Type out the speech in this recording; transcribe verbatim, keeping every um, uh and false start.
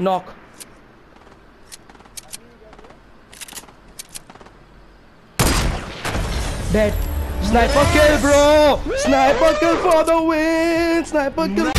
Knock. Dead. Sniper kill, bro. Sniper kill for the win. Sniper kill.